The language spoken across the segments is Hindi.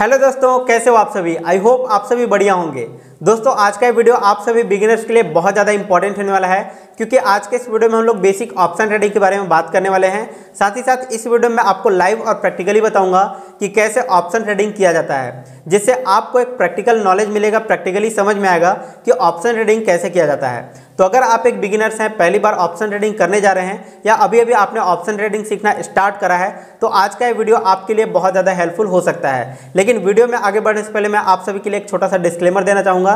हेलो दोस्तों, कैसे हो आप सभी। आई होप आप सभी बढ़िया होंगे। दोस्तों आज का वीडियो आप सभी बिगिनर्स के लिए बहुत ज़्यादा इंपॉर्टेंट होने वाला है, क्योंकि आज के इस वीडियो में हम लोग बेसिक ऑप्शन ट्रेडिंग के बारे में बात करने वाले हैं। साथ ही साथ इस वीडियो में आपको लाइव और प्रैक्टिकली बताऊंगा कि कैसे ऑप्शन ट्रेडिंग किया जाता है, जिससे आपको एक प्रैक्टिकल नॉलेज मिलेगा, प्रैक्टिकली समझ में आएगा कि ऑप्शन ट्रेडिंग कैसे किया जाता है। तो अगर आप एक बिगिनर्स हैं, पहली बार ऑप्शन ट्रेडिंग करने जा रहे हैं या अभी अभी आपने ऑप्शन ट्रेडिंग सीखना स्टार्ट करा है, तो आज का ये वीडियो आपके लिए बहुत ज़्यादा हेल्पफुल हो सकता है। लेकिन वीडियो में आगे बढ़ने से पहले मैं आप सभी के लिए एक छोटा सा डिस्क्लेमर देना चाहूँगा।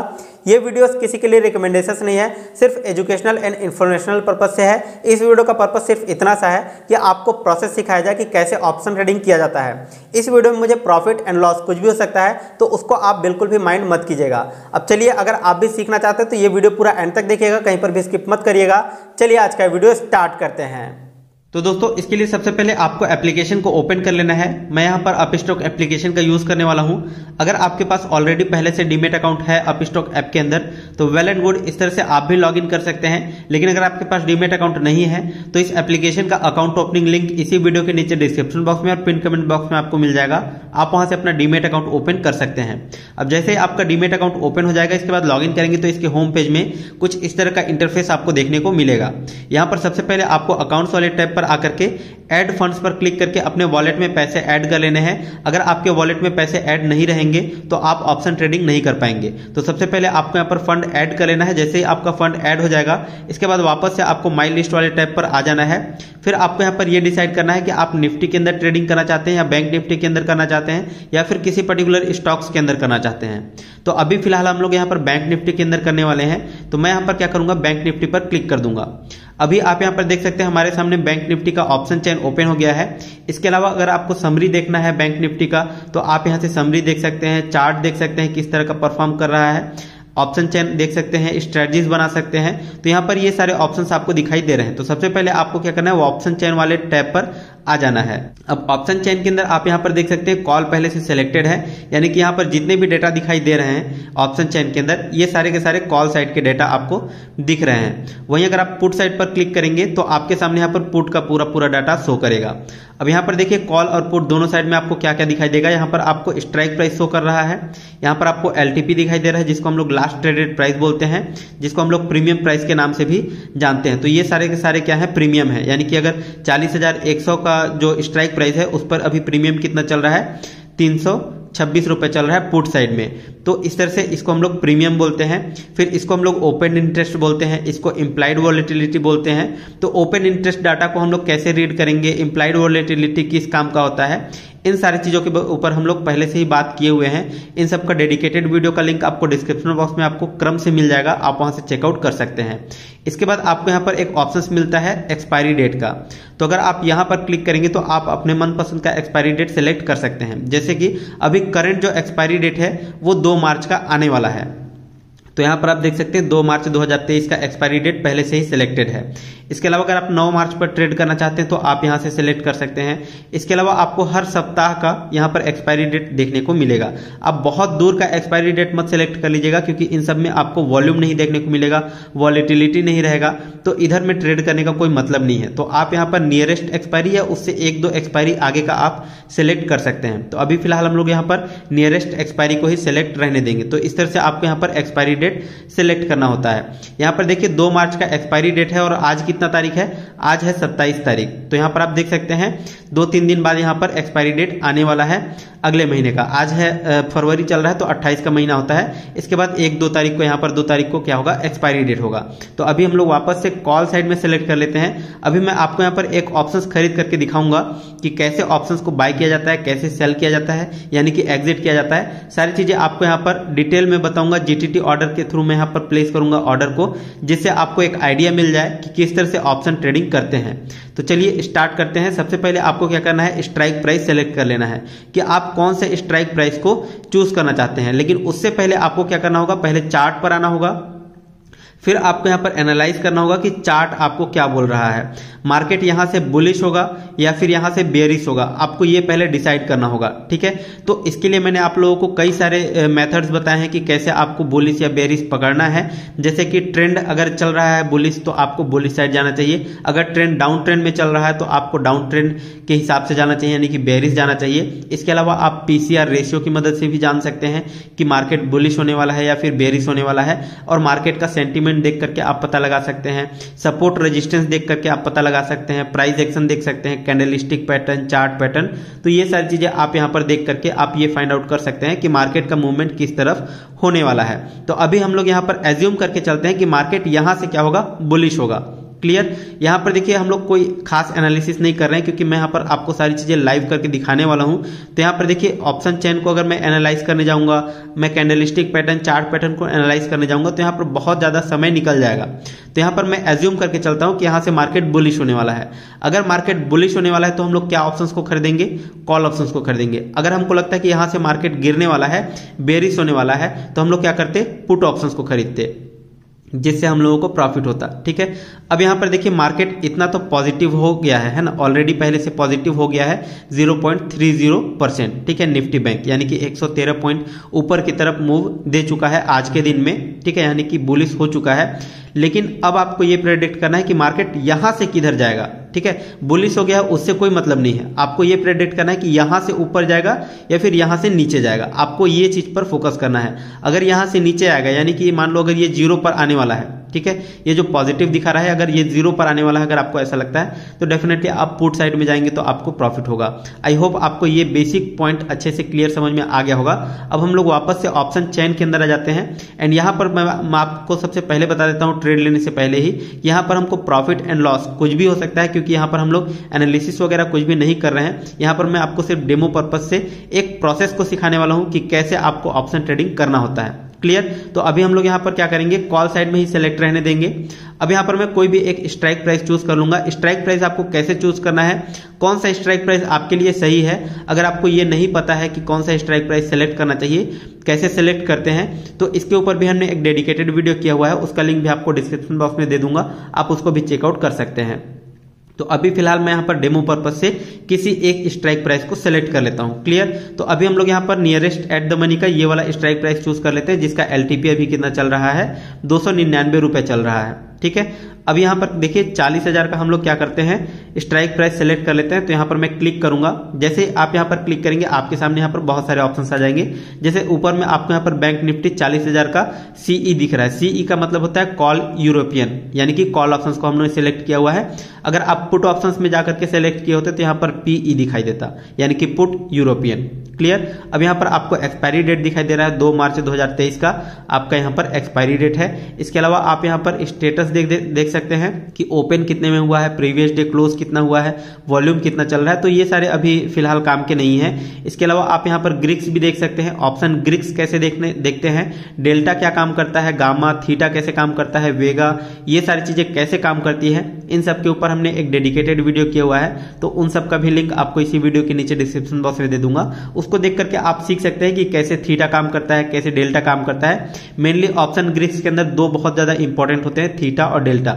ये वीडियोस किसी के लिए रिकमेंडेशंस नहीं है, सिर्फ एजुकेशनल एंड इन्फॉर्मेशनल पर्पस से है। इस वीडियो का पर्पस सिर्फ इतना सा है कि आपको प्रोसेस सिखाया जाए कि कैसे ऑप्शन ट्रेडिंग किया जाता है। इस वीडियो में मुझे प्रॉफिट एंड लॉस कुछ भी हो सकता है, तो उसको आप बिल्कुल भी माइंड मत कीजिएगा। अब चलिए, अगर आप भी सीखना चाहते हैं तो ये वीडियो पूरा एंड तक देखिएगा, कहीं पर भी स्किप मत करिएगा। चलिए आज का वीडियो स्टार्ट करते हैं। तो दोस्तों इसके लिए सबसे पहले आपको एप्लीकेशन को ओपन कर लेना है। मैं यहाँ पर अपस्टॉक एप्लीकेशन का यूज करने वाला हूँ। अगर आपके पास ऑलरेडी पहले से डीमेट अकाउंट है अपस्टॉक ऐप के अंदर, तो वेल एंड गुड, इस तरह से आप भी लॉगिन कर सकते हैं। लेकिन अगर आपके पास डीमेट अकाउंट नहीं है तो इस एप्लीकेशन का अकाउंट ओपनिंग लिंक इसी वीडियो के नीचे डिस्क्रिप्शन बॉक्स में और पिन कमेंट बॉक्स में आपको मिल जाएगा। आप वहाँ से अपना डीमेट अकाउंट ओपन कर सकते हैं। अब जैसे ही आपका डीमेट अकाउंट ओपन हो जाएगा, इसके बाद लॉगिन करेंगे तो इसके होम पेज में कुछ इस तरह का इंटरफेस आपको देखने को मिलेगा। यहाँ पर सबसे पहले आपको अकाउंट्स वाले टैब आकर के ऐड फंड्स पर क्लिक करके अपने वॉलेट में पैसे ऐड कर लेने हैं। अगर आपके वॉलेट में पैसे ऐड नहीं रहेंगे तो आप ऑप्शन ट्रेडिंग नहीं कर पाएंगे। तो सबसे पहले आपको यहां पर फंड ऐड कर लेना है। जैसे ही आपका फंड ऐड हो जाएगा, इसके बाद वापस से आपको माई लिस्ट वाले टैब पर आ जाना है। फिर आपको यहां पर यह डिसाइड करना है कि आप निफ्टी के अंदर ट्रेडिंग करना चाहते हैं या बैंक निफ्टी के अंदर करना चाहते हैं या फिर किसी पर्टिकुलर स्टॉक्स के अंदर करना चाहते हैं। तो अभी फिलहाल हम लोग यहां पर बैंक निफ्टी के अंदर करने वाले हैं, तो मैं यहां पर क्या करूंगा, बैंक निफ्टी पर क्लिक कर दूंगा। अभी आप यहां पर देख सकते हैं हमारे सामने बैंक निफ्टी का ऑप्शन चेन ओपन हो गया है। इसके अलावा अगर आपको समरी देखना है बैंक निफ्टी का, तो आप यहां से समरी देख सकते हैं, चार्ट देख सकते हैं किस तरह का परफॉर्म कर रहा है, ऑप्शन चेन देख सकते हैं, स्ट्रेटजीज बना सकते हैं। तो यहाँ पर ये सारे ऑप्शंस आपको दिखाई दे रहे हैं। तो सबसे पहले आपको क्या करना है, वो ऑप्शन चेन वाले टैब पर आ जाना है। अब ऑप्शन चेन के अंदर आप यहाँ पर देख सकते हैं कॉल पहले से सिलेक्टेड है, यानी कि यहाँ पर जितने भी डेटा दिखाई दे रहे हैं ऑप्शन चेन के अंदर, ये सारे के सारे कॉल साइड के डेटा आपको दिख रहे हैं। वहीं अगर आप पुट साइड पर क्लिक करेंगे तो आपके सामने यहाँ पर पुट का पूरा पूरा डाटा शो करेगा। अब यहाँ पर देखिए कॉल और पुट दोनों साइड में आपको क्या क्या दिखाई देगा। यहाँ पर आपको स्ट्राइक प्राइस शो कर रहा है, यहाँ पर आपको LTP दिखाई दे रहा है, जिसको हम लोग लास्ट ट्रेडेड प्राइस बोलते हैं, जिसको हम लोग प्रीमियम प्राइस के नाम से भी जानते हैं। तो ये सारे के सारे क्या है, प्रीमियम है। यानी कि अगर 40,100 का जो स्ट्राइक प्राइस है उस पर अभी प्रीमियम कितना चल रहा है, 326 रुपये चल रहा है पुट साइड में। तो इस तरह से इसको हम लोग प्रीमियम बोलते हैं। फिर इसको हम लोग ओपन इंटरेस्ट बोलते हैं, इसको इम्प्लाइड वॉलेटिलिटी बोलते हैं। तो ओपन इंटरेस्ट डाटा को हम लोग कैसे रीड करेंगे, इम्प्लाइड वॉलेटिलिटी किस काम का होता है, इन सारी चीज़ों के ऊपर हम लोग पहले से ही बात किए हुए हैं। इन सब का डेडिकेटेड वीडियो का लिंक आपको डिस्क्रिप्शन बॉक्स में आपको क्रम से मिल जाएगा, आप वहां से चेकआउट कर सकते हैं। इसके बाद आपको यहाँ पर एक ऑप्शन मिलता है एक्सपायरी डेट का। तो अगर आप यहाँ पर क्लिक करेंगे तो आप अपने मनपसंद का एक्सपायरी डेट सेलेक्ट कर सकते हैं। जैसे कि अभी करंट जो एक्सपायरी डेट है वो 2 मार्च का आने वाला है। तो यहाँ पर आप देख सकते हैं 2 मार्च 2023 का एक्सपायरी डेट पहले से ही सिलेक्टेड है। इसके अलावा अगर आप 9 मार्च पर ट्रेड करना चाहते हैं तो आप यहाँ से सिलेक्ट कर सकते हैं। इसके अलावा आपको हर सप्ताह का यहाँ पर एक्सपायरी डेट देखने को मिलेगा। आप बहुत दूर का एक्सपायरी डेट मत सिलेक्ट कर लीजिएगा, क्योंकि इन सब में आपको वॉल्यूम नहीं देखने को मिलेगा, वॉलेटिलिटी नहीं रहेगा, तो इधर में ट्रेड करने का कोई मतलब नहीं है। तो आप यहाँ पर नियरेस्ट एक्सपायरी या उससे 1-2 एक्सपायरी आगे का आप सिलेक्ट कर सकते हैं। तो अभी फिलहाल हम लोग यहाँ पर नियरेस्ट एक्सपायरी को ही सिलेक्ट रहने देंगे। तो इस तरह से आपको यहाँ पर एक्सपायरी डेट सिलेक्ट करना होता है। यहाँ पर देखिए 2 मार्च का एक्सपायरी डेट है और आज कितना तारीख है, आज है 27 तारीख। तो यहाँ पर आप देख सकते हैं 2-3 दिन बाद यहाँ पर एक्सपायरी डेट आने वाला है अगले महीने का। आज है फरवरी चल रहा है, तो 28 का महीना होता है। इसके बाद 1-2 तारीख को, यहाँ पर 2 तारीख को क्या होगा, एक्सपायरी डेट होगा। तो अभी हम लोग वापस से कॉल साइड में सेलेक्ट कर लेते हैं। अभी मैं आपको यहाँ पर एक ऑप्शंस खरीद करके दिखाऊंगा कि कैसे ऑप्शंस को बाय किया जाता है, कैसे सेल किया जाता है, यानी कि एग्जिट किया जाता है। सारी चीजें आपको यहाँ पर डिटेल में बताऊंगा। GTT ऑर्डर के थ्रू मैं यहाँ पर प्लेस करूंगा ऑर्डर को, जिससे आपको एक आइडिया मिल जाए कि किस तरह से ऑप्शन ट्रेडिंग करते हैं। तो चलिए स्टार्ट करते हैं। सबसे पहले आपको क्या करना है, स्ट्राइक प्राइस सेलेक्ट कर लेना है कि आप कौन से स्ट्राइक प्राइस को चूज करना चाहते हैं। लेकिन उससे पहले आपको क्या करना होगा, पहले चार्ट पर आना होगा, फिर आपको यहाँ पर एनालाइज करना होगा कि चार्ट आपको क्या बोल रहा है। मार्केट यहाँ से बुलिश होगा या फिर यहाँ से बेयरिश होगा, आपको ये पहले डिसाइड करना होगा। ठीक है, तो इसके लिए मैंने आप लोगों को कई सारे मेथड्स बताए हैं कि कैसे आपको बुलिश या बेयरिश पकड़ना है। जैसे कि ट्रेंड अगर चल रहा है बुलिश तो आपको बुलिश साइड जाना चाहिए, अगर ट्रेंड डाउन ट्रेंड में चल रहा है तो आपको डाउन ट्रेंड के हिसाब से जाना चाहिए, यानी कि बेयरिश जाना चाहिए। इसके अलावा आप पीसीआर रेशियो की मदद से भी जान सकते हैं कि मार्केट बुलिश होने वाला है या फिर बेयरिश होने वाला है, और मार्केट का सेंटीमेंट देख करके आप पता लगा सकते हैं, सपोर्ट रेजिस्टेंस देख करके आप पता लगा सकते हैं, प्राइस एक्शन देख सकते हैं, कैंडलस्टिक पैटर्न, चार्ट पैटर्न। तो ये सारी चीजें आप यहाँ पर देख करके आप ये फाइंड आउट कर सकते हैं कि मार्केट का मूवमेंट किस तरफ होने वाला है। तो अभी हम लोग यहाँ पर एज्यूम करके चलते हैं कि मार्केट यहाँ से क्या होगा, बुलिश होगा। क्लियर, यहाँ पर देखिए हम लोग कोई खास एनालिसिस नहीं कर रहे हैं क्योंकि मैं यहाँ पर आपको सारी चीज़ें लाइव करके दिखाने वाला हूँ। तो यहाँ पर देखिए ऑप्शन चेन को अगर मैं एनालाइज करने जाऊँगा, मैं कैंडलस्टिक पैटर्न, चार्ट पैटर्न को एनालाइज करने जाऊँगा तो यहाँ पर बहुत ज़्यादा समय निकल जाएगा। तो यहाँ पर मैं एज्यूम करके चलता हूँ कि यहाँ से मार्केट बुलिश होने वाला है। अगर मार्केट बुलिश होने वाला है तो हम लोग क्या ऑप्शंस को खरीदेंगे, कॉल ऑप्शंस को खरीदेंगे। अगर हमको लगता है कि यहाँ से मार्केट गिरने वाला है, बेयरिश होने वाला है, तो हम लोग क्या करते, पुट ऑप्शंस को खरीदते, जिससे हम लोगों को प्रॉफिट होता। ठीक है, अब यहाँ पर देखिए मार्केट इतना तो पॉजिटिव हो गया है ना, ऑलरेडी पहले से पॉजिटिव हो गया है 0.30%। ठीक है, निफ्टी बैंक यानी कि 113 पॉइंट ऊपर की तरफ मूव दे चुका है आज के दिन में। ठीक है, यानी कि बुलिश हो चुका है, लेकिन अब आपको ये प्रेडिक्ट करना है कि मार्केट यहाँ से किधर जाएगा। ठीक है, बुलिश हो गया है उससे कोई मतलब नहीं है, आपको ये प्रेडिक्ट करना है कि यहाँ से ऊपर जाएगा या फिर यहाँ से नीचे जाएगा, आपको ये चीज़ पर फोकस करना है। अगर यहाँ से नीचे आएगा, यानी कि मान लो अगर ये जीरो पर आने वाला है, ठीक है, ये जो पॉजिटिव दिखा रहा है अगर ये जीरो पर आने वाला है, अगर आपको ऐसा लगता है तो डेफिनेटली आप पुट साइड में जाएंगे तो आपको प्रॉफिट होगा। आई होप आपको ये बेसिक पॉइंट अच्छे से क्लियर समझ में आ गया होगा। अब हम लोग वापस से ऑप्शन चैन के अंदर आ जाते हैं। एंड यहाँ पर मैं आपको सबसे पहले बता देता हूँ, ट्रेड लेने से पहले ही यहाँ पर हमको प्रॉफिट एंड लॉस कुछ भी हो सकता है, क्योंकि यहाँ पर हम लोग एनालिसिस वगैरह कुछ भी नहीं कर रहे हैं। यहाँ पर मैं आपको सिर्फ डेमो पर्पज से एक प्रोसेस को सिखाने वाला हूँ कि कैसे आपको ऑप्शन ट्रेडिंग करना होता है। क्लियर, तो अभी हम लोग यहाँ पर क्या करेंगे, कॉल साइड में ही सेलेक्ट रहने देंगे। अब यहाँ पर मैं कोई भी एक स्ट्राइक प्राइस चूज कर लूंगा। स्ट्राइक प्राइस आपको कैसे चूज करना है, कौन सा स्ट्राइक प्राइस आपके लिए सही है, अगर आपको ये नहीं पता है कि कौन सा स्ट्राइक प्राइस सेलेक्ट करना चाहिए, कैसे सेलेक्ट करते हैं, तो इसके ऊपर भी हमने एक डेडिकेटेड वीडियो किया हुआ है, उसका लिंक भी आपको डिस्क्रिप्शन बॉक्स में दे दूंगा, आप उसको भी चेकआउट कर सकते हैं। तो अभी फिलहाल मैं यहाँ पर डेमो पर्पज से किसी एक स्ट्राइक प्राइस को सेलेक्ट कर लेता हूँ। क्लियर, तो अभी हम लोग यहाँ पर नियरेस्ट एट द मनी का ये वाला स्ट्राइक प्राइस चूज कर लेते हैं, जिसका एलटीपी अभी कितना चल रहा है, 299 रुपये चल रहा है। ठीक है, अब यहाँ पर देखिए 40,000 का हम लोग क्या करते हैं, स्ट्राइक प्राइस सेलेक्ट कर लेते हैं। तो यहाँ पर मैं क्लिक करूंगा, जैसे आप यहाँ पर क्लिक करेंगे आपके सामने यहाँ पर बहुत सारे ऑप्शन आ जाएंगे। जैसे ऊपर में आपको यहाँ पर बैंक निफ्टी 40,000 का सीई दिख रहा है। सीई का मतलब होता है कॉल यूरोपियन, यानी कि कॉल ऑप्शंस को हमने सेलेक्ट किया हुआ है। अगर आप पुट ऑप्शंस में जाकर के सेलेक्ट किए होते तो यहाँ पर पीई दिखाई देता, यानी कि पुट यूरोपियन। क्लियर, अब यहाँ पर आपको एक्सपायरी डेट दिखाई दे रहा है, 2 मार्च 2023 का आपका यहाँ पर एक्सपायरी डेट है। इसके अलावा आप यहाँ पर स्टेटस देख सकते हैं कि ओपन कितने में हुआ है, प्रीवियस डे क्लोज कितना हुआ है, वॉल्यूम कितना चल रहा है। तो ये सारे अभी फिलहाल काम के नहीं है। इसके अलावा आप यहाँ पर ग्रिक्स भी देख सकते हैं, ऑप्शन ग्रिक्स कैसे देखते हैं, डेल्टा क्या काम करता है, गामा थीटा कैसे काम करता है, वेगा, ये सारी चीजें कैसे काम करती है, इन सब के ऊपर हमने एक डेडिकेटेड वीडियो किया हुआ है। तो उन सब का भी लिंक आपको इसी वीडियो के नीचे डिस्क्रिप्शन बॉक्स में दे दूंगा, उसको देख करके आप सीख सकते हैं कि कैसे थीटा काम करता है, कैसे डेल्टा काम करता है। मेनली ऑप्शन ग्रीक्स के अंदर दो बहुत ज्यादा इंपॉर्टेंट होते हैं, थीटा और डेल्टा।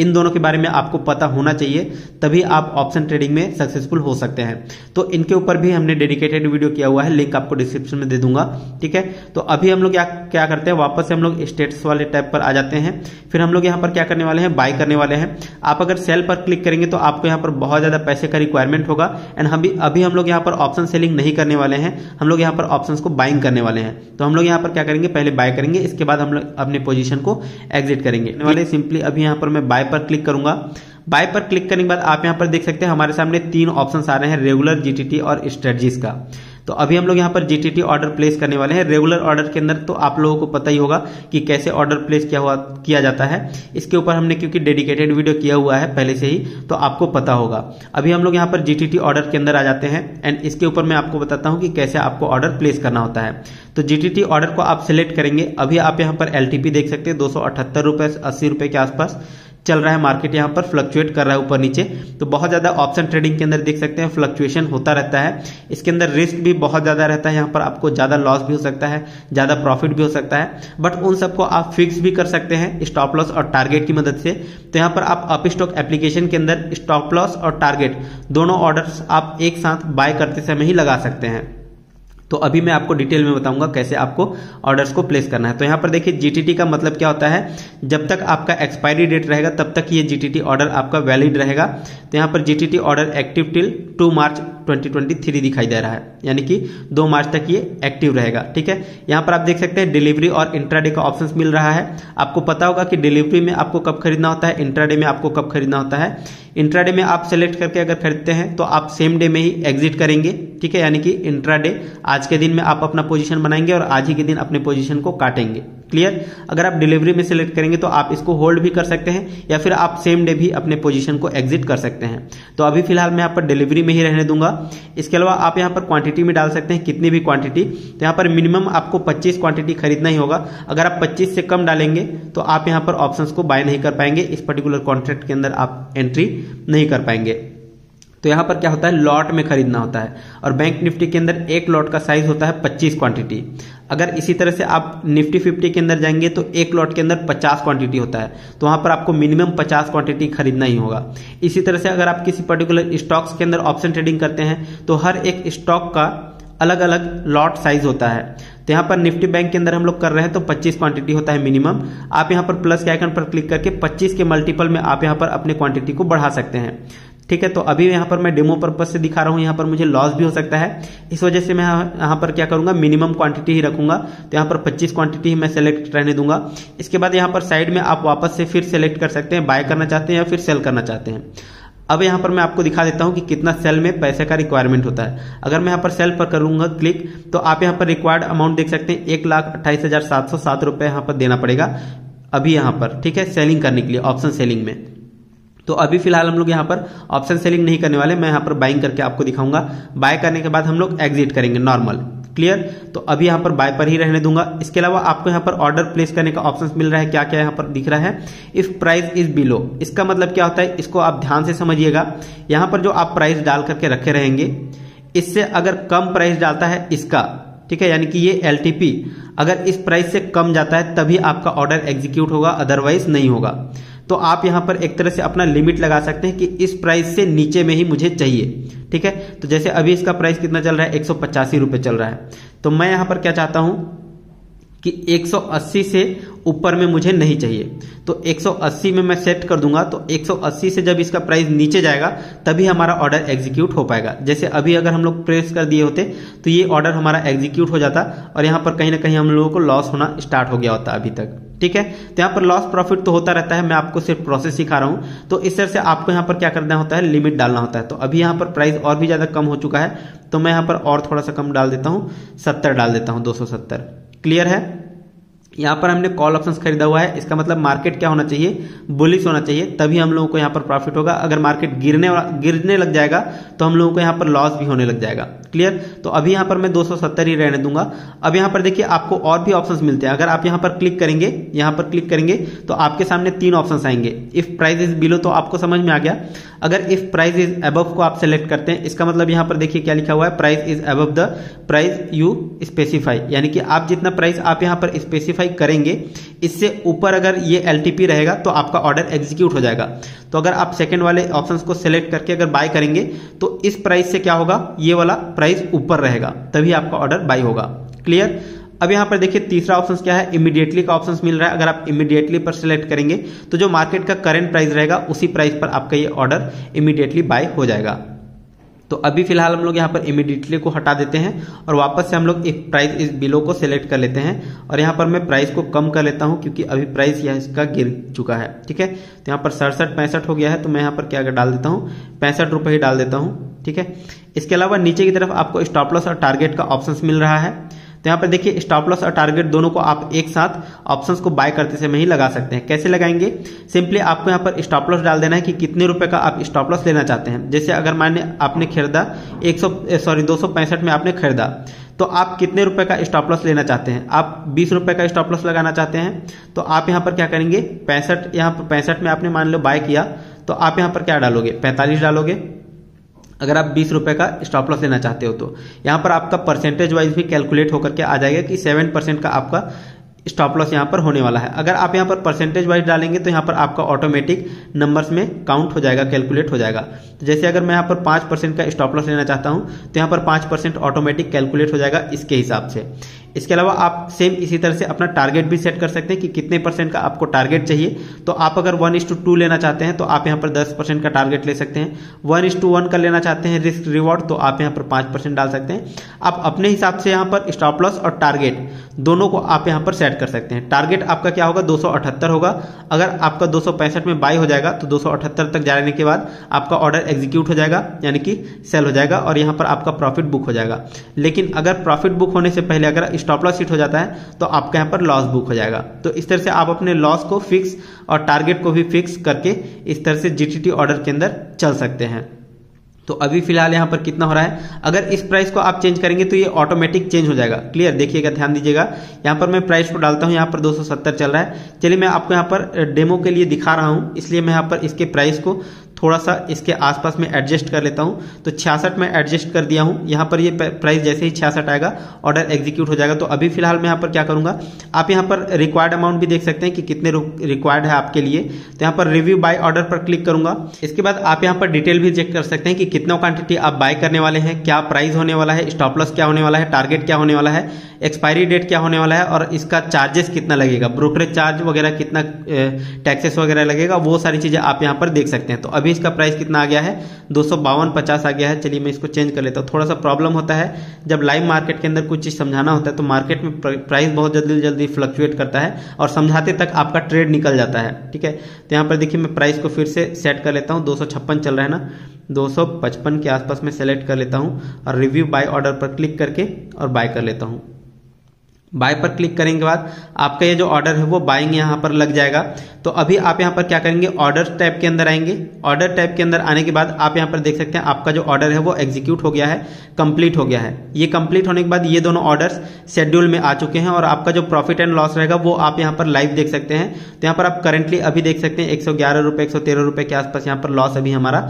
इन दोनों के बारे में आपको पता होना चाहिए, तभी आप ऑप्शन ट्रेडिंग में सक्सेसफुल हो सकते हैं। तो इनके ऊपर भी हमने डेडिकेटेड वीडियो किया हुआ है, लिंक आपको डिस्क्रिप्शन में दे दूंगा। ठीक है, तो अभी हम लोग क्या करते हैं, वापस से हम लोग स्टेटस वाले टैब पर आ जाते हैं। फिर हम लोग यहाँ पर क्या करने वाले हैं, बाय करने वाले हैं। आप अगर सेल पर क्लिक करेंगे तो आपको यहाँ पर बहुत ज्यादा पैसे का रिक्वायरमेंट होगा। एंड अभी हम लोग यहाँ पर ऑप्शन सेलिंग नहीं करने वाले हैं, हम लोग यहाँ पर ऑप्शंस को बाइंग करने वाले हैं। तो हम लोग यहाँ पर क्या करेंगे, पहले बाय करेंगे, इसके बाद हम लोग अपने पोजीशन को एग्जिट करेंगे वाले। सिंपली अभी यहाँ पर मैं बाय पर क्लिक करूंगा। बाय पर क्लिक करने के बाद आप यहाँ पर देख सकते हैं हमारे सामने 3 ऑप्शंस आ रहे हैं, रेगुलर, जीटीटी और स्ट्रेटजीज का। तो अभी हम लोग यहाँ पर जीटीटी ऑर्डर प्लेस करने वाले हैं। रेगुलर ऑर्डर के अंदर तो आप लोगों को पता ही होगा कि कैसे ऑर्डर प्लेस किया जाता है, इसके ऊपर हमने क्योंकि डेडिकेटेड वीडियो किया हुआ है पहले से ही, तो आपको पता होगा। अभी हम लोग यहाँ पर जीटीटी ऑर्डर के अंदर आ जाते हैं एंड इसके ऊपर मैं आपको बताता हूँ कि कैसे आपको ऑर्डर प्लेस करना होता है। तो जीटीटी ऑर्डर को आप सिलेक्ट करेंगे। अभी आप यहाँ पर एलटीपी देख सकते हैं, 278 रुपये, 80 रुपये के आसपास चल रहा है मार्केट, यहाँ पर फ्लक्चुएट कर रहा है ऊपर नीचे। तो बहुत ज़्यादा ऑप्शन ट्रेडिंग के अंदर देख सकते हैं फ्लक्चुएशन होता रहता है, इसके अंदर रिस्क भी बहुत ज़्यादा रहता है। यहाँ पर आपको ज़्यादा लॉस भी हो सकता है, ज़्यादा प्रॉफिट भी हो सकता है, बट उन सबको आप फिक्स भी कर सकते हैं स्टॉप लॉस और टारगेट की मदद से। तो यहाँ पर आप अपस्टॉक एप्लीकेशन के अंदर स्टॉप लॉस और टारगेट दोनों ऑर्डर्स आप एक साथ बाय करते समय ही लगा सकते हैं। तो अभी मैं आपको डिटेल में बताऊंगा कैसे आपको ऑर्डर्स को प्लेस करना है। तो यहाँ पर देखिए जीटीटी का मतलब क्या होता है, जब तक आपका एक्सपायरी डेट रहेगा तब तक ये जीटीटी ऑर्डर आपका वैलिड रहेगा। तो यहाँ पर GTT order active till 2 March 2023 दिखाई दे रहा है, यानी कि 2 मार्च तक ये एक्टिव रहेगा। ठीक है, यहाँ पर आप देख सकते हैं डिलीवरी और इंट्राडे का ऑप्शंस मिल रहा है। आपको पता होगा कि डिलीवरी में आपको कब खरीदना होता है, इंट्राडे में आपको कब खरीदना होता है। इंट्राडे में आप सेलेक्ट करके अगर खरीदते हैं तो आप सेम डे में ही एग्जिट करेंगे। ठीक है, यानी कि इंट्राडे आज के दिन में आप अपना पोजीशन बनाएंगे और आज ही के दिन अपने पोजीशन को काटेंगे। क्लियर। अगर आप डिलीवरी में सेलेक्ट करेंगे तो आप इसको होल्ड भी कर सकते हैं या फिर आप सेम डे भी अपने पोजीशन को एग्जिट कर सकते हैं। तो अभी फिलहाल मैं यहाँ पर डिलीवरी में ही रहने दूंगा। इसके अलावा आप यहाँ पर क्वांटिटी में डाल सकते हैं, कितनी भी क्वांटिटी। तो यहाँ पर मिनिमम आपको 25 क्वांटिटी खरीदना ही होगा। अगर आप 25 से कम डालेंगे तो आप यहाँ पर ऑप्शंस को बाय नहीं कर पाएंगे, इस पर्टिकुलर कॉन्ट्रैक्ट के अंदर आप एंट्री नहीं कर पाएंगे। तो यहाँ पर क्या होता है, लॉट में खरीदना होता है और बैंक निफ्टी के अंदर एक लॉट का साइज होता है 25 क्वांटिटी। अगर इसी तरह से आप निफ्टी 50 के अंदर जाएंगे तो एक लॉट के अंदर 50 क्वांटिटी होता है, तो वहाँ पर आपको मिनिमम 50 क्वांटिटी खरीदना ही होगा। इसी तरह से अगर आप किसी पर्टिकुलर स्टॉक्स के अंदर ऑप्शन ट्रेडिंग करते हैं तो हर एक स्टॉक का अलग अलग लॉट साइज होता है। तो यहाँ पर निफ्टी बैंक के अंदर हम लोग कर रहे हैं तो 25 क्वांटिटी होता है मिनिमम। आप यहाँ पर प्लस के आइकन पर क्लिक करके 25 के मल्टीपल में आप यहाँ पर अपने क्वांटिटी को बढ़ा सकते हैं। ठीक है, तो अभी यहाँ पर मैं डेमो पर्पस से दिखा रहा हूँ, यहाँ पर मुझे लॉस भी हो सकता है, इस वजह से मैं यहाँ पर क्या करूँगा, मिनिमम क्वांटिटी ही रखूँगा। तो यहाँ पर 25 क्वांटिटी ही मैं सेलेक्ट रहने दूंगा। इसके बाद यहाँ पर साइड में आप वापस से फिर सेलेक्ट कर सकते हैं, बाय करना चाहते हैं या फिर सेल करना चाहते हैं। अब यहाँ पर मैं आपको दिखा देता हूँ कि कितना सेल में पैसे का रिक्वायरमेंट होता है। अगर मैं यहाँ पर सेल पर करूँगा क्लिक तो आप यहाँ पर रिक्वायर्ड अमाउंट देख सकते हैं 1,28,707 रुपये यहाँ पर देना पड़ेगा अभी यहाँ पर। ठीक है, सेलिंग करने के लिए ऑप्शन सेलिंग में। तो अभी फिलहाल हम लोग यहाँ पर ऑप्शन सेलिंग नहीं करने वाले, मैं यहाँ पर बाइंग करके आपको दिखाऊंगा। बाय करने के बाद हम लोग एग्जिट करेंगे नॉर्मल। क्लियर, तो अभी यहाँ पर बाय पर ही रहने दूंगा। इसके अलावा आपको यहाँ पर ऑर्डर प्लेस करने का ऑप्शन मिल रहा है, क्या क्या यहाँ पर दिख रहा है। इफ प्राइस इज बिलो, इसका मतलब क्या होता है, इसको आप ध्यान से समझिएगा। यहाँ पर जो आप प्राइस डाल करके रखे रहेंगे, इससे अगर कम प्राइस डालता है इसका, ठीक है, यानी कि ये LTP अगर इस प्राइस से कम जाता है तभी आपका ऑर्डर एग्जीक्यूट होगा, अदरवाइज नहीं होगा। तो आप यहाँ पर एक तरह से अपना लिमिट लगा सकते हैं कि इस प्राइस से नीचे में ही मुझे चाहिए। ठीक है, तो जैसे अभी इसका प्राइस कितना चल रहा है, 185 रुपये चल रहा है। तो मैं यहाँ पर क्या चाहता हूँ कि 180 से ऊपर में मुझे नहीं चाहिए, तो 180 में मैं सेट कर दूंगा। तो 180 से जब इसका प्राइस नीचे जाएगा तभी हमारा ऑर्डर एग्जीक्यूट हो पाएगा। जैसे अभी अगर हम लोग प्रेस कर दिए होते तो ये ऑर्डर हमारा एग्जीक्यूट हो जाता और यहाँ पर कहीं ना कहीं हम लोगों को लॉस होना स्टार्ट हो गया होता अभी तक। ठीक है, तो यहाँ पर लॉस प्रॉफिट तो होता रहता है, मैं आपको सिर्फ प्रोसेस सिखा रहा हूँ। तो इस तरह से आपको यहाँ पर क्या करना होता है, लिमिट डालना होता है। तो अभी यहाँ पर प्राइस और भी ज़्यादा कम हो चुका है, तो मैं यहाँ पर और थोड़ा सा कम डाल देता हूँ, 70 डाल देता हूँ, 270। क्लियर है। यहाँ पर हमने कॉल ऑप्शंस खरीदा हुआ है, इसका मतलब मार्केट क्या होना चाहिए, बुलिश होना चाहिए, तभी हम लोगों को यहाँ पर प्रॉफिट होगा। अगर मार्केट गिरने लग जाएगा तो हम लोगों को यहाँ पर लॉस भी होने लग जाएगा। क्लियर, तो अभी यहाँ पर मैं 270 ही रहने दूंगा। अब यहाँ पर देखिए आपको और भी ऑप्शंस मिलते हैं। अगर आप यहाँ पर क्लिक करेंगे, यहाँ पर क्लिक करेंगे तो आपके सामने 3 ऑप्शंस आएंगे। इफ प्राइस इज बिलो तो आपको समझ में आ गया। अगर इफ प्राइस इज अबव को आप सेलेक्ट करते हैं, इसका मतलब यहाँ पर देखिए क्या लिखा हुआ है, price is above the price you specify, यानी कि आप जितना प्राइस आप यहाँ पर स्पेसिफाई करेंगे इससे ऊपर अगर ये LTP रहेगा तो आपका ऑर्डर एग्जीक्यूट हो जाएगा। तो अगर आप सेकंड वाले ऑप्शंस को सेलेक्ट करके अगर बाय करेंगे तो इस प्राइस से क्या होगा, ये वाला प्राइस ऊपर रहेगा तभी आपका ऑर्डर बाय होगा। क्लियर। अब यहाँ पर देखिए तीसरा ऑप्शन क्या है, इमीडिएटली का ऑप्शन मिल रहा है। अगर आप इमीडिएटली पर सेलेक्ट करेंगे तो जो मार्केट का करंट प्राइस रहेगा उसी प्राइस पर आपका ये ऑर्डर इमीडिएटली बाय हो जाएगा। तो अभी फिलहाल हम लोग यहाँ पर इमीडिएटली को हटा देते हैं और वापस से हम लोग इफ प्राइस इज बिलो को सेलेक्ट कर लेते हैं और यहाँ पर मैं प्राइस को कम कर लेता हूँ क्योंकि अभी प्राइस यह इसका गिर चुका है। ठीक है, तो यहाँ पर 67-65 हो गया है, तो मैं यहाँ पर क्या डाल देता हूँ, 65 रुपये ही डाल देता हूँ। ठीक है, इसके अलावा नीचे की तरफ आपको स्टॉप लॉस और टारगेट का ऑप्शन मिल रहा है। तो यहाँ पर देखिए स्टॉप लॉस और टारगेट दोनों को आप एक साथ ऑप्शंस को बाय करते समय ही लगा सकते हैं। कैसे लगाएंगे, सिंपली आपको यहाँ पर स्टॉप लॉस डाल देना है कि कितने रुपए का आप स्टॉप लॉस लेना चाहते हैं। जैसे अगर आपने खरीदा 265 में आपने खरीदा तो आप कितने रुपए का स्टॉप लॉस लेना चाहते हैं। आप 20 रुपए का स्टॉप लॉस लगाना चाहते हैं तो आप यहाँ पर क्या करेंगे, 65, यहाँ पर 65 में आपने मान लो बाय किया तो आप यहाँ पर क्या डालोगे, 45 डालोगे। अगर आप 20 रुपए का स्टॉप लॉस लेना चाहते हो तो यहाँ पर आपका परसेंटेज वाइज भी कैलकुलेट होकर के आ जाएगा कि 7% का आपका स्टॉप लॉस यहाँ पर होने वाला है। अगर आप यहाँ पर परसेंटेज वाइज डालेंगे तो यहाँ पर आपका ऑटोमेटिक नंबर्स में काउंट हो जाएगा, कैलकुलेट हो जाएगा। तो जैसे अगर मैं यहाँ पर 5% का स्टॉप लॉस लेना चाहता हूँ तो यहाँ पर 5% ऑटोमेटिक कैलकुलेट हो जाएगा इसके हिसाब से। इसके अलावा आप सेम इसी तरह से अपना टारगेट भी सेट कर सकते हैं कि कितने परसेंट का आपको टारगेट चाहिए। तो आप अगर 1:2 लेना चाहते हैं तो आप यहाँ पर 10% का टारगेट ले सकते हैं। 1:1 का लेना चाहते हैं रिस्क रिवॉर्ड तो आप यहाँ पर 5% डाल सकते हैं। आप अपने हिसाब से यहाँ पर स्टॉप लॉस और टारगेट दोनों को आप यहाँ पर सेट कर सकते हैं। टारगेट आपका क्या होगा, 278 होगा। अगर आपका 265 में बाय हो जाएगा तो 278 तक जाने के बाद आपका ऑर्डर एग्जीक्यूट हो जाएगा, यानी कि सेल हो जाएगा और यहाँ पर आपका प्रॉफिट बुक हो जाएगा। लेकिन अगर प्रॉफिट बुक होने से पहले अगर स्टॉप लॉस हिट हो जाता है तो आपका यहाँ पर लॉस बुक हो जाएगा। तो इस तरह से आप अपने लॉस को फिक्स और टारगेट को भी फिक्स करके इस तरह से जीटीटी ऑर्डर के अंदर चल सकते हैं। तो अभी फिलहाल यहाँ पर कितना हो रहा है, अगर इस प्राइस को आप चेंज करेंगे तो ये ऑटोमेटिक चेंज हो जाएगा। क्लियर, देखिएगा, ध्यान दीजिएगा। यहाँ पर मैं प्राइस को डालता हूँ, यहाँ पर 270 चल रहा है। चलिए मैं आपको यहाँ पर डेमो के लिए दिखा रहा हूँ इसलिए मैं यहाँ पर इसके प्राइस को थोड़ा सा इसके आसपास में एडजस्ट कर लेता हूँ। तो 66 में एडजस्ट कर दिया हूँ। यहाँ पर ये प्राइस जैसे ही 66 आएगा ऑर्डर एग्जीक्यूट हो जाएगा। तो अभी फिलहाल मैं यहाँ पर क्या करूँगा, आप यहाँ पर रिक्वायर्ड अमाउंट भी देख सकते हैं कि कितने रिक्वायर्ड है आपके लिए। तो यहाँ पर रिव्यू बाय ऑर्डर पर क्लिक करूँगा। इसके बाद आप यहाँ पर डिटेल भी चेक कर सकते हैं कि कितना क्वांटिटी आप बाय करने वाले हैं, क्या प्राइस होने वाला है, स्टॉप लॉस क्या होने वाला है, टारगेट क्या होने वाला है, एक्सपायरी डेट क्या होने वाला है और इसका चार्जेस कितना लगेगा, ब्रोकरेज चार्ज वगैरह कितना, टैक्सेस वगैरह लगेगा, वो सारी चीज़ें आप यहाँ पर देख सकते हैं। तो अभी इसका प्राइस कितना आ गया है, 252.50 आ गया है। चलिए मैं इसको चेंज कर लेता हूँ। थोड़ा सा प्रॉब्लम होता है जब लाइव मार्केट के अंदर कुछ चीज़ समझाना होता है तो मार्केट में प्राइस बहुत जल्दी जल्दी फ्लक्चुएट करता है और समझाते तक आपका ट्रेड निकल जाता है। ठीक है, तो यहाँ पर देखिए मैं प्राइस को फिर से सेट कर लेता हूँ। 256 चल रहा है ना, 255 के आसपास में सेलेक्ट कर लेता हूँ और रिव्यू बाय ऑर्डर पर क्लिक करके और बाय कर लेता हूँ। बाय पर क्लिक करने के बाद आपका ये जो ऑर्डर है वो बाइंग यहाँ पर लग जाएगा। तो अभी आप यहाँ पर क्या करेंगे, ऑर्डर टैब के अंदर आएंगे। ऑर्डर टैब के अंदर आने के बाद आप यहाँ पर देख सकते हैं आपका जो ऑर्डर है वो एग्जीक्यूट हो गया है, कंप्लीट हो गया है। ये कंप्लीट होने के बाद ये दोनों ऑर्डर्स शेड्यूल में आ चुके हैं और आपका जो प्रॉफिट एंड लॉस रहेगा वो आप यहाँ पर लाइव देख सकते हैं। तो यहाँ पर आप करंटली अभी देख सकते हैं 111 रुपये, 113 रुपये के आसपास यहाँ पर लॉस अभी हमारा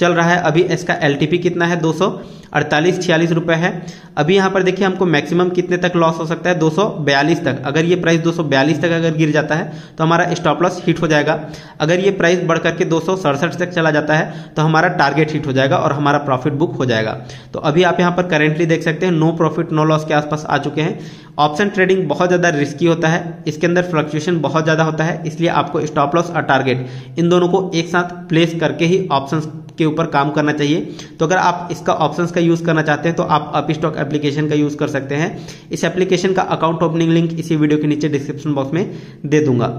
चल रहा है। अभी इसका LTP कितना है, 248.46 रुपये है। अभी यहाँ पर देखिए हमको मैक्सिमम कितने तक लॉस हो सकता है, 242 तक। अगर ये प्राइस 242 तक अगर गिर जाता है तो हमारा स्टॉप लॉस हिट हो जाएगा। अगर ये प्राइस बढ़ करके 267 तक चला जाता है तो हमारा टारगेट हिट हो जाएगा और हमारा प्रॉफिट बुक हो जाएगा। तो अभी आप यहाँ पर करेंटली देख सकते हैं नो प्रॉफिट नो लॉस के आसपास आ चुके हैं। ऑप्शन ट्रेडिंग बहुत ज़्यादा रिस्की होता है, इसके अंदर फ्लक्चुएशन बहुत ज़्यादा होता है, इसलिए आपको स्टॉप लॉस और टारगेट इन दोनों को एक साथ प्लेस करके ही ऑप्शंस के ऊपर काम करना चाहिए। तो अगर आप इसका ऑप्शंस का यूज़ करना चाहते हैं तो आप अपस्टॉक एप्लीकेशन का यूज़ कर सकते हैं। इस एप्लीकेशन का अकाउंट ओपनिंग लिंक इसी वीडियो के नीचे डिस्क्रिप्शन बॉक्स में दे दूंगा।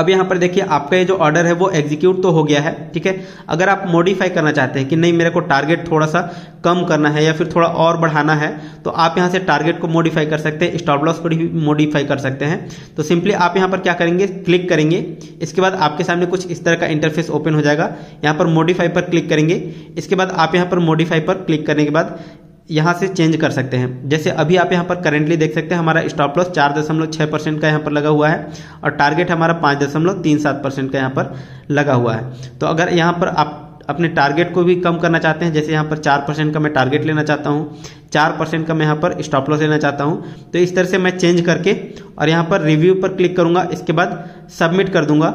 अब यहाँ पर देखिए आपका ये जो ऑर्डर है वो एग्जीक्यूट तो हो गया है। ठीक है, अगर आप मॉडिफाई करना चाहते हैं कि नहीं मेरे को टारगेट थोड़ा सा कम करना है या फिर थोड़ा और बढ़ाना है तो आप यहाँ से टारगेट को मॉडिफाई कर सकते हैं, स्टॉप लॉस को भी मॉडिफाई कर सकते हैं। तो सिंपली आप यहाँ पर क्या करेंगे, क्लिक करेंगे। इसके बाद आपके सामने कुछ इस तरह का इंटरफेस ओपन हो जाएगा। यहाँ पर मॉडिफाई पर क्लिक करेंगे। इसके बाद आप यहाँ पर मॉडिफाई पर क्लिक करने के बाद यहाँ से चेंज कर सकते हैं। जैसे अभी आप यहाँ पर करेंटली देख सकते हैं हमारा स्टॉप लॉस 4.6% का यहाँ पर लगा हुआ है और टारगेट हमारा 5.37% का यहाँ पर लगा हुआ है। तो अगर यहाँ पर आप अपने टारगेट को भी कम करना चाहते हैं, जैसे यहाँ पर 4% का मैं टारगेट लेना चाहता हूँ, 4% का मैं यहाँ पर स्टॉप लॉस लेना चाहता हूँ, तो इस तरह से मैं चेंज करके और यहाँ पर रिव्यू पर क्लिक करूँगा। इसके बाद सबमिट कर दूँगा।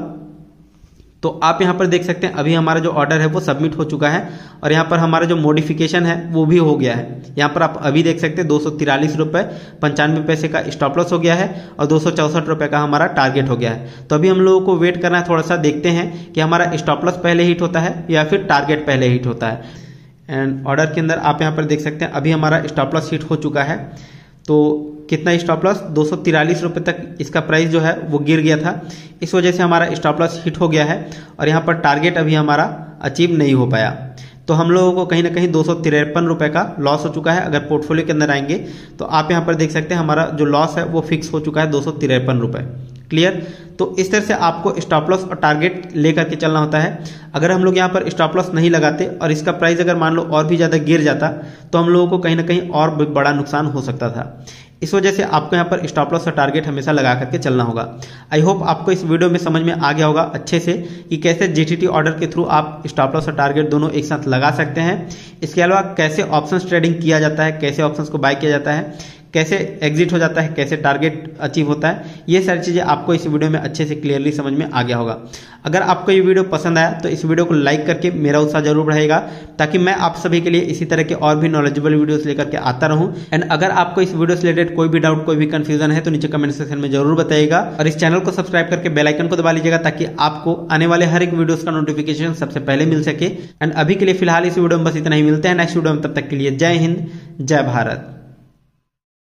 तो आप यहाँ पर देख सकते हैं अभी हमारा जो ऑर्डर है वो सबमिट हो चुका है और यहाँ पर हमारा जो मॉडिफिकेशन है वो भी हो गया है। यहाँ पर आप अभी देख सकते हैं 243.95 रुपये का स्टॉप लॉस हो गया है और 264 रुपये का हमारा टारगेट हो गया है। तो अभी हम लोगों को वेट करना है, थोड़ा सा देखते हैं कि हमारा स्टॉप लॉस पहले हिट होता है या फिर टारगेट पहले हिट होता है। एंड ऑर्डर के अंदर आप यहाँ पर देख सकते हैं अभी हमारा स्टॉप लॉस हिट हो चुका है। तो कितना स्टॉप लॉस, 243 रुपये तक इसका प्राइस जो है वो गिर गया था, इस वजह से हमारा स्टॉप लॉस हिट हो गया है और यहाँ पर टारगेट अभी हमारा अचीव नहीं हो पाया। तो हम लोगों को कहीं ना कहीं 253 रुपये का लॉस हो चुका है। अगर पोर्टफोलियो के अंदर आएंगे तो आप यहाँ पर देख सकते हैं हमारा जो लॉस है वो फिक्स हो चुका है 253 रुपये। क्लियर। तो इस तरह से आपको स्टॉप लॉस और टारगेट लेकर के चलना होता है। अगर हम लोग यहाँ पर स्टॉप लॉस नहीं लगाते और इसका प्राइस अगर मान लो और भी ज़्यादा गिर जाता तो हम लोगों को कहीं ना कहीं और बड़ा नुकसान हो सकता था। इस वजह से आपको यहाँ पर स्टॉप लॉस और टारगेट हमेशा लगा करके चलना होगा। आई होप आपको इस वीडियो में समझ में आ गया होगा अच्छे से कि कैसे जीटीटी ऑर्डर के थ्रू आप स्टॉप लॉस और टारगेट दोनों एक साथ लगा सकते हैं। इसके अलावा कैसे ऑप्शंस ट्रेडिंग किया जाता है, कैसे ऑप्शंस को बाय किया जाता है, कैसे एग्जिट हो जाता है, कैसे टारगेट अचीव होता है, ये सारी चीज़ें आपको इस वीडियो में अच्छे से क्लियरली समझ में आ गया होगा। अगर आपको ये वीडियो पसंद आया तो इस वीडियो को लाइक करके मेरा उत्साह जरूर बढ़ेगा ताकि मैं आप सभी के लिए इसी तरह के और भी नॉलेजेबल वीडियोस लेकर के आता रहूं। एंड अगर आपको इस वीडियो से रिलेटेड कोई भी डाउट, कोई भी कंफ्यूजन है तो नीचे कमेंट सेक्शन में जरूर बताइएगा और इस चैनल को सब्सक्राइब करके बेल आइकन को दबा लीजिएगा ताकि आपको आने वाले हर एक वीडियोस का नोटिफिकेशन सबसे पहले मिल सके। एंड अभी के लिए फिलहाल इस वीडियो में बस इतना ही, मिलते हैं नेक्स्ट वीडियो में, तब तक के लिए जय हिंद, जय भारत।